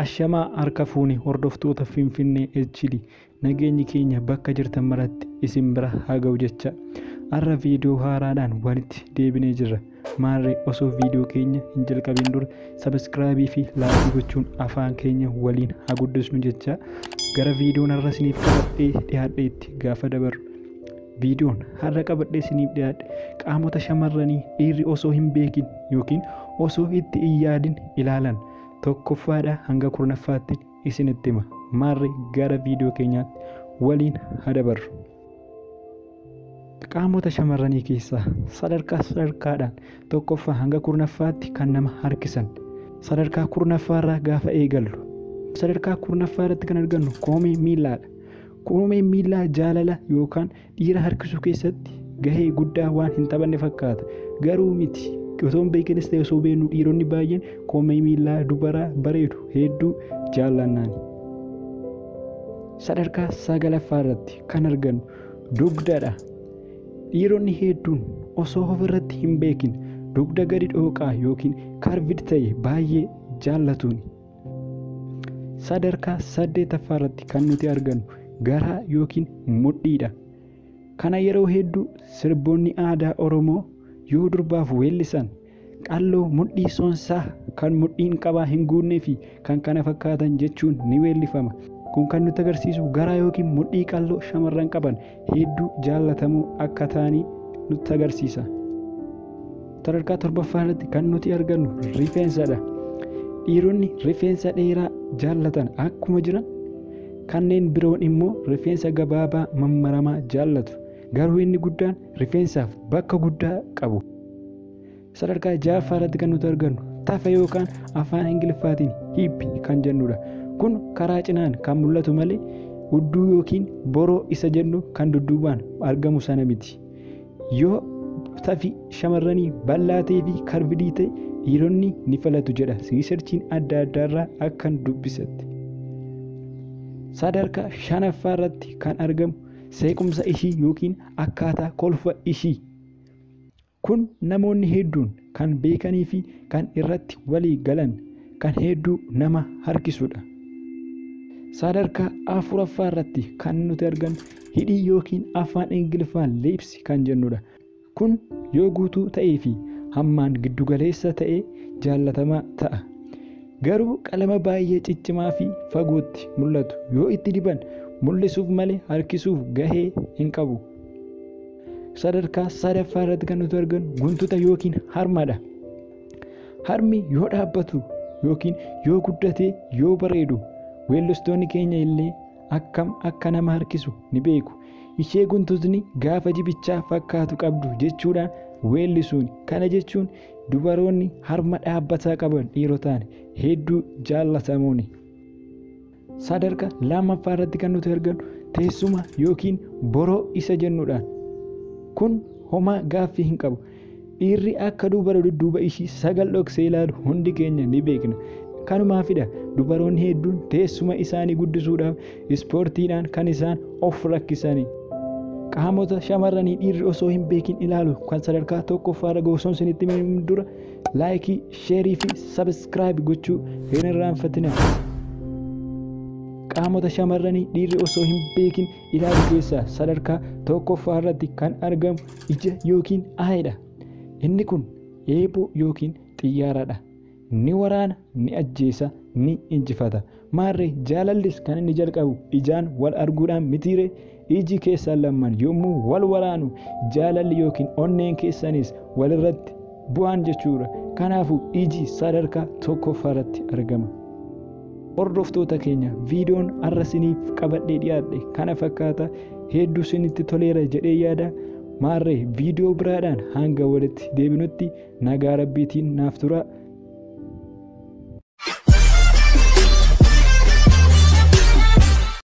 ashamaa harka fuuni hordoftoota Finfinnee ejjidi nageenyi keenya bakka jirtan maratti isin bira haa ga'u jecha arra viidiyoo haaraadhaan walitti deebinee jirra. Maarree osoo viidiyoo keenya hin jalqabiin dura sabskraabii fi laayik gochuun afaan keenya waliin haa guddisnu jecha gara viidiyoon har'a isiniif qabadhee dhiyaadheetti gaafa dabarru. Viidiyoon har'a qabadhee isiniif dhiyaadhe qaamota shamarranii dhiirri osoo hin beekin yookiin osoo itti iyyaadin ilaalan tokkoffaadhaa hanga kurnaffaatti isinitti hima. Maarree gara viidiyoo keenyaatti waliin haa dabarru. Qaamota shamarranii keessaa sadarkaa tokkoffaa hanga kurnaffaatti kan nama harkisan sadarkaa kurnaffaarraa gaafa eegallu sadarkaa kurnaffaa irratti kan argannu koomee miillaadha. Koomee miillaa jaalala yookaan dhiira harkisuu keessatti gahee guddaa waan hin taphanne fakkaata, garuu miti. Qotoon beekenis ta'ee osoo beenu dhiironni baay'een koomee miillaa dubaraa bareedu hedduu jaallannan. Sadarkaa sagalaffaa irratti kan argannu dugdaadha. Dhiironni hedduun osoo ofirratti hin beekin dugda gadi dhooqaa yookiin karvid ta'e baay'ee jaallatuuni. Sadarkaa 8ffaa irratti kan nuti argannu garaa yookiin mudhiidha. Kana yeroo hedduu sirboonni aadaa Oromoo yoo durbaaf weellisan qalloo mudhii soonsaa kan mudhiin qabaa hin guunnee fi kan kana fakkaatan jechuun ni weellifama. Kun kan nuti agarsiisu garaa yookiin mudhii qalloo shamarran qaban hedduu jaalatamuu akka ta'anii nutti agarsiisa. Sadarkaa 7ffaa irratti kan nuti argannu rifeensadha. Dhiironni rifeensa dheeraa jaalatan akkuma jiran kanneen biroon immoo rifeensa gabaabaa mammaramaa jaallatu, garuu inni guddaan rifeensaaf bakka guddaa qabu. Sadarkaa 6ffaa irratti kan nuti argannu tafa yookaan afaan Ingiliffaatiin hip kan jennudha. Kun karaa cinaan kan mul'atu malee udduu yookiin boroo isa jennu kan dudduubaan argamu sana miti. Yoo tafi shamarranii bal'aatee fi karvidii ta'e dhiironni ni falatu jedha riisarchiin adda addaarraa akkan dubbisetti. Sadarkaa 5ffaa irratti kan argamu seequmsa ishii yookiin akkaataa kolfa ishii. Kun namoonni hedduun kan beekanii fi kan irratti walii galan kan hedduu nama harkisudha. Sadarkaa 4ffaa irratti kan nuti argannu hidhii yookiin afaan Ingiliffaan lips kan jennudha. Kun yoo guutuu ta'ee fi hammaan giddugaleessa ta'ee jaalatamaa ta'a, garuu qalama baay'ee ciccimaa fi fagootti mul'atu yoo itti diban mul'isuuf malee harkisuuf gahee hin qabu. Sadarkaa 3ffaa irratti kan nuti argannu guntuta yookiin harmadha. Harmi yoo dhaabbatu yookiin yoo guddatee yoo bareedu weellistoonni keenya illee akkam akka nama harkisu ni beeku. Ishee guntutni gaafa jibichaa fakkaatu qabdu jechuudhaan weellisuun. Kana jechuun dubaroonni harma dhaabbataa qaban dhiirotaan hedduu jaallatamuuni. Sadarkaa 2ffaa irratti kan nuti argannu teessuma yookiin boroo isa jennudhaan. Kun homaa gaaffii hin qabu. Dhiirri akka dubara dudduuba ishii sagal dhoksee ilaalu hundi keenya ni beekna. Kanumaafidha dubaroonni hedduun teessuma isaanii guddisuudhaaf ispoortiidhaan kan isaan of rakkisanii. Qaamota shamarranii dhiirri osoo hin beekin ilaalu kan sadarkaa 1ffaa irra gosoon isinitti himamu dura laayikii, sheerii fi sabskraaib gochuu hin irraanfatinaa. Qaamota shamarranii dhiirri osoo hin beekin ilaalu keessaa sadarkaa 1ffaa irratti kan argamu ija yookiin aayidha. Inni kun eeboo yookiin xiyyaaraadha. Ni waraana, ni ajjeesa, ni injifata. Maarree jaalallis kan inni jalqabu ijaan wal arguudhaan mitiire. Iji keessaan lamman yommuu wal waraanu jaalalli yookiin onneen keessanis wal irratti bu'aan jechuudha. Kanaafuu iji sadarkaa 1ffaa irratti argama. Hordoftoota keenya viidiyoon har'a isiniif qabadhee dhiyaadhe kana fakkaata hedduu isinitti toleera jedhee yaada. Maarree viidiyoo biraadhaan hanga walitti deebinutti nagaa Rabbiitiin naaf tura.